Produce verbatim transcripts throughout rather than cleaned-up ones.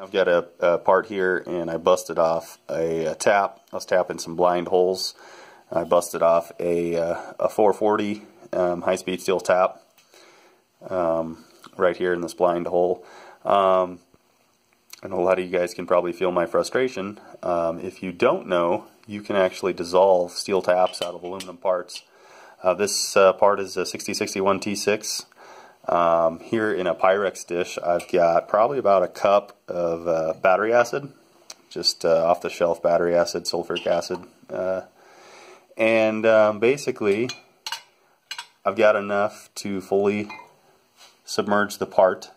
I've got a, a part here, and I busted off a, a tap. I was tapping some blind holes. I busted off a, a four forty um, high-speed steel tap um, right here in this blind hole. Um, I know a lot of you guys can probably feel my frustration. Um, if you don't know, you can actually dissolve steel taps out of aluminum parts. Uh, this uh, part is a sixty sixty-one T six. Um, here in a Pyrex dish, I've got probably about a cup of uh, battery acid, just uh, off-the-shelf battery acid, sulfuric acid, uh, and um, basically I've got enough to fully submerge the part.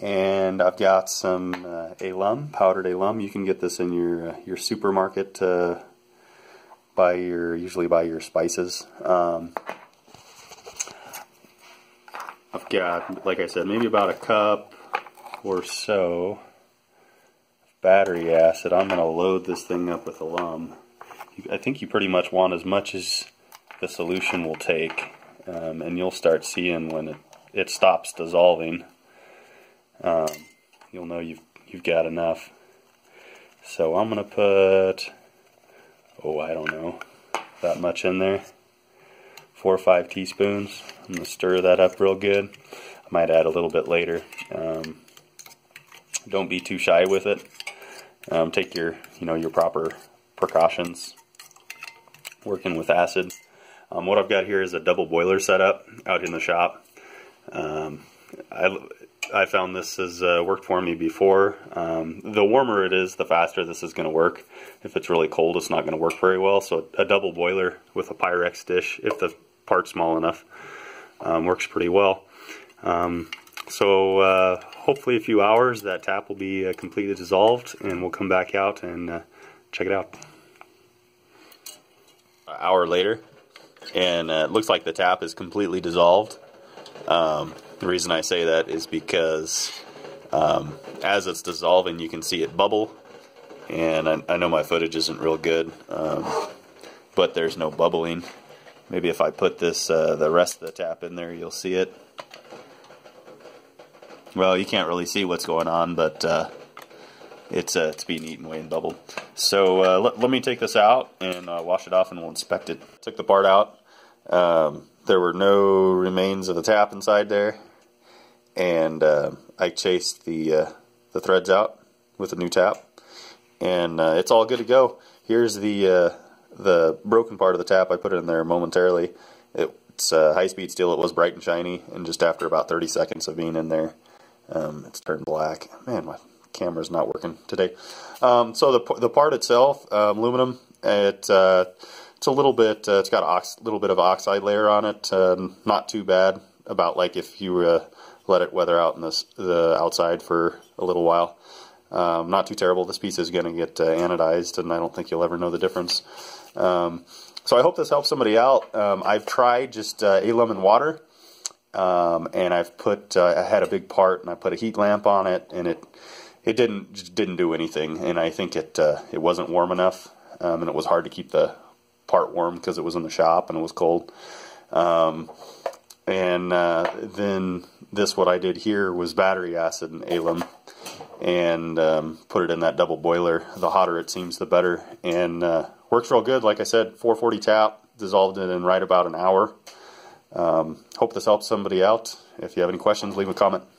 And I've got some uh, alum, powdered alum. You can get this in your uh, your supermarket uh, by your usually by your spices. Um, I've got, like I said, maybe about a cup or so of battery acid. I'm going to load this thing up with alum. I think you pretty much want as much as the solution will take, um, and you'll start seeing when it, it stops dissolving. Um, you'll know you've, you've got enough. So I'm going to put, oh, I don't know, that much in there. Four or five teaspoons. I'm going to stir that up real good. I might add a little bit later. Um, don't be too shy with it. Um, take your, you know, your proper precautions working with acid. Um, what I've got here is a double boiler setup out in the shop. Um, I, I found this has uh, worked for me before. Um, the warmer it is, the faster this is going to work. If it's really cold, it's not going to work very well. So a double boiler with a Pyrex dish, if the part's small enough, um, works pretty well. Um, so uh, hopefully a few hours that tap will be uh, completely dissolved, and we'll come back out and uh, check it out. An hour later, and uh, it looks like the tap is completely dissolved. Um, the reason I say that is because um, as it's dissolving, you can see it bubble, and I, I know my footage isn't real good, um, but there's no bubbling. Maybe if I put this uh, the rest of the tap in there, you'll see it. Well, you can't really see what's going on, but uh, it's uh, it's being eaten away and bubbled. So uh, let, let me take this out and uh, wash it off, and we'll inspect it. Took the part out. Um, There were no remains of the tap inside there, and uh, I chased the uh, the threads out with a new tap, and uh, it's all good to go. Here's the uh, the broken part of the tap. I put it in there momentarily. It's uh, high-speed steel. It was bright and shiny, and just after about thirty seconds of being in there, um, it's turned black. Man, my camera's not working today. Um, so the the part itself, uh, aluminum, it. Uh, It's a little bit, uh, it's got a ox little bit of oxide layer on it, um, not too bad, about like if you uh, let it weather out in this, the outside for a little while. Um, not too terrible. This piece is going to get uh, anodized, and I don't think you'll ever know the difference. Um, so I hope this helps somebody out. Um, I've tried just uh, alum and water, um, and I've put, uh, I had a big part, and I put a heat lamp on it, and it it didn't just didn't do anything, and I think it uh, it wasn't warm enough, um, and it was hard to keep the part warm because it was in the shop and it was cold. Um, and uh, then this, what I did here was battery acid and alum, and um, put it in that double boiler. The hotter it seems, the better, and uh, works real good. Like I said, four forty tap, dissolved it in right about an hour. Um, hope this helps somebody out. If you have any questions, leave a comment.